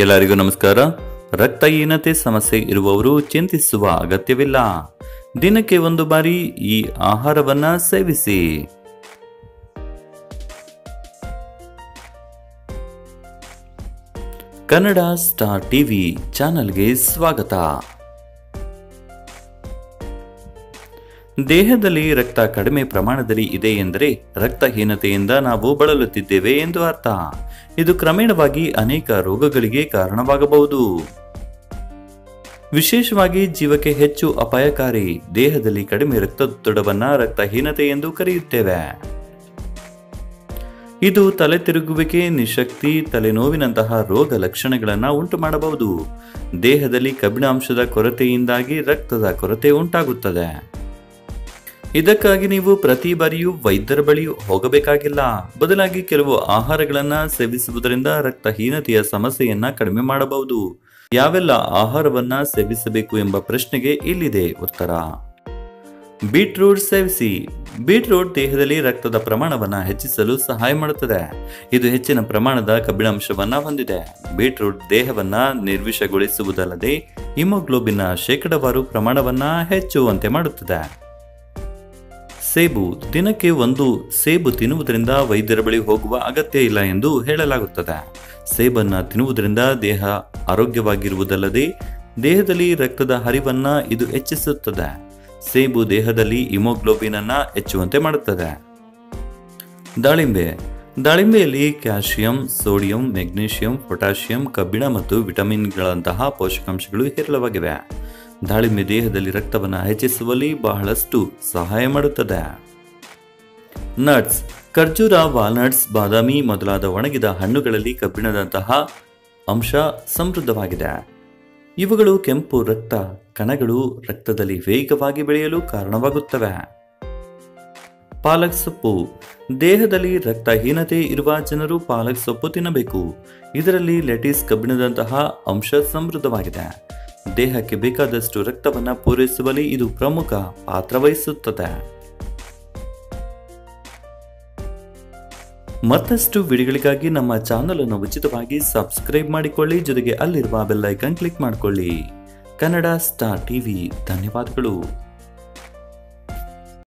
ಎಲ್ಲರಿಗೂ ನಮಸ್ಕಾರ. ರಕ್ತಹೀನತೆ ಸಮಸ್ಯೆ ಇರುವವರು ಚಿಂತಿಸುವ ಅಗತ್ಯವಿಲ್ಲ. ದಿನಕ್ಕೆ ಒಂದು ಬಾರಿ ಈ ಆಹಾರವನ್ನ ಸೇವಿಸಿ. ಕನ್ನಡ ಸ್ಟಾರ್ ಟಿವಿ ಚಾನೆಲ್ಗೆ ಸ್ವಾಗತ. ದೇಹದಲ್ಲಿ ರಕ್ತ ಕಡಿಮೆ ಪ್ರಮಾಣದಲ್ಲಿ ಇದೆ ಎಂದರೆ ರಕ್ತಹೀನತೆಯಿಂದ ನಾವು ಬಳಲುತ್ತಿದ್ದೇವೆ ಎಂದು ಅರ್ಥ. ಇದು ಕ್ರಮೇಣವಾಗಿ ಅನೇಕ ರೋಗಗಳಿಗೆ ಕಾರಣವಾಗಬಹುದು. ವಿಶೇಷವಾಗಿ ಜೀವಕ್ಕೆ ಹೆಚ್ಚು ಅಪಾಯಕಾರಿ ದೇಹದಲ್ಲಿ ಕಡಿಮೆ ರಕ್ತದೊತ್ತಡವನ್ನು ರಕ್ತಹೀನತೆ ಎಂದು ಕರೆಯುತ್ತೇವೆ. ಇದು ತಲೆ ತಿರುಗುವಿಕೆ, ನಿಶಕ್ತಿ, ತಲೆನೋವಿನಂತಹ ರೋಗ ಲಕ್ಷಣಗಳನ್ನು ಉಂಟು ಮಾಡಬಹುದು. ದೇಹದಲ್ಲಿ ಕಬ್ಬಿಣಾಂಶದ ಕೊರತೆಯಿಂದಾಗಿ ರಕ್ತದ ಕೊರತೆ ಉಂಟಾಗುತ್ತದೆ. ಇದಕ್ಕಾಗಿ ನೀವು ಪ್ರತಿ ಬಾರಿಯೂ ವೈದ್ಯರ ಬಳಿ ಹೋಗಬೇಕಾಗಿಲ್ಲ. ಬದಲಾಗಿ ಕೆಲವು ಆಹಾರಗಳನ್ನು ಸೇವಿಸುವುದರಿಂದ ರಕ್ತಹೀನತೆಯ ಸಮಸ್ಯೆಯನ್ನು ಕಡಿಮೆ ಮಾಡಬಹುದು. ಯಾವೆಲ್ಲ ಆಹಾರವನ್ನು ಸೇವಿಸಬೇಕು ಎಂಬ ಪ್ರಶ್ನೆಗೆ ಇಲ್ಲಿದೆ ಉತ್ತರ. ಬೀಟ್ರೂಟ್ ಸೇವಿಸಿ. ಬೀಟ್ರೂಟ್ ದೇಹದಲ್ಲಿ ರಕ್ತದ ಪ್ರಮಾಣವನ್ನು ಹೆಚ್ಚಿಸಲು ಸಹಾಯ ಮಾಡುತ್ತದೆ. ಇದು ಹೆಚ್ಚಿನ ಪ್ರಮಾಣದ ಕಬ್ಬಿಣಾಂಶವನ್ನು ಹೊಂದಿದೆ. ಬೀಟ್ರೂಟ್ ದೇಹವನ್ನು ನಿರ್ವಿಷಗೊಳಿಸುವುದಲ್ಲದೆ ಹಿಮೋಗ್ಲೋಬಿನ್ನ ಶೇಕಡವಾರು ಪ್ರಮಾಣವನ್ನು ಹೆಚ್ಚುವಂತೆ ಮಾಡುತ್ತದೆ. ಸೇಬು. ದಿನಕ್ಕೆ ಒಂದು ಸೇಬು ತಿನ್ನುವುದರಿಂದ ವೈದ್ಯರ ಬಳಿ ಹೋಗುವ ಅಗತ್ಯ ಇಲ್ಲ ಎಂದು ಹೇಳಲಾಗುತ್ತದೆ. ಸೇಬನ್ನು ತಿನ್ನುವುದರಿಂದ ದೇಹ ಆರೋಗ್ಯವಾಗಿರುವುದಲ್ಲದೆ ದೇಹದಲ್ಲಿ ರಕ್ತದ ಹರಿವನ್ನು ಇದು ಹೆಚ್ಚಿಸುತ್ತದೆ. ಸೇಬು ದೇಹದಲ್ಲಿ ಹಿಮೋಗ್ಲೋಬಿನನ್ನು ಹೆಚ್ಚುವಂತೆ ಮಾಡುತ್ತದೆ. ದಾಳಿಂಬೆ. ದಾಳಿಂಬೆಯಲ್ಲಿ ಕ್ಯಾಲ್ಸಿಯಂ, ಸೋಡಿಯಂ, ಮೆಗ್ನೀಷಿಯಂ, ಪೊಟ್ಯಾಷಿಯಂ, ಕಬ್ಬಿಣ ಮತ್ತು ವಿಟಮಿನ್ಗಳಂತಹ ಪೋಷಕಾಂಶಗಳು ಹೇರಳವಾಗಿವೆ. ದಾಳಿಂಬೆ ದೇಹದಲ್ಲಿ ರಕ್ತವನ್ನು ಹೆಚ್ಚಿಸುವಲ್ಲಿ ಬಹಳಷ್ಟು ಸಹಾಯ ಮಾಡುತ್ತದೆ. ನಟ್ಸ್. ಖರ್ಜೂರ, ವಾಲ್ನಟ್ಸ್, ಬಾದಾಮಿ ಮೊದಲಾದ ಒಣಗಿದ ಹಣ್ಣುಗಳಲ್ಲಿ ಕಬ್ಬಿಣದಂತಹ ಅಂಶ ಸಮೃದ್ಧವಾಗಿದೆ. ಇವುಗಳು ಕೆಂಪು ರಕ್ತ ಕಣಗಳು ರಕ್ತದಲ್ಲಿ ವೇಗವಾಗಿ ಬೆಳೆಯಲು ಕಾರಣವಾಗುತ್ತವೆ. ಪಾಲಕ್ ಸೊಪ್ಪು. ದೇಹದಲ್ಲಿ ರಕ್ತಹೀನತೆ ಇರುವ ಜನರು ಪಾಲಕ್ ಸೊಪ್ಪು ತಿನ್ನಬೇಕು. ಇದರಲ್ಲಿ ಲೆಟಿಸ್ ಕಬ್ಬಿಣದಂತಹ ಅಂಶ ಸಮೃದ್ಧವಾಗಿದೆ. ದೇಹಕ್ಕೆ ಬೇಕಾದಷ್ಟು ರಕ್ತವನ್ನು ಪೂರೈಸುವಲ್ಲಿ ಇದು ಪ್ರಮುಖ ಪಾತ್ರ ವಹಿಸುತ್ತದೆ. ಮತ್ತಷ್ಟು ವಿಡಿಯೋಗಳಿಗಾಗಿ ನಮ್ಮ ಚಾನಲ್ ಅನ್ನು ಉಚಿತವಾಗಿ ಸಬ್ಸ್ಕ್ರೈಬ್ ಮಾಡಿಕೊಳ್ಳಿ. ಜೊತೆಗೆ ಅಲ್ಲಿರುವ ಬೆಲ್ ಐಕಾನ್ ಕ್ಲಿಕ್ ಮಾಡಿಕೊಳ್ಳಿ. Kannada star TV. ಧನ್ಯವಾದಗಳು.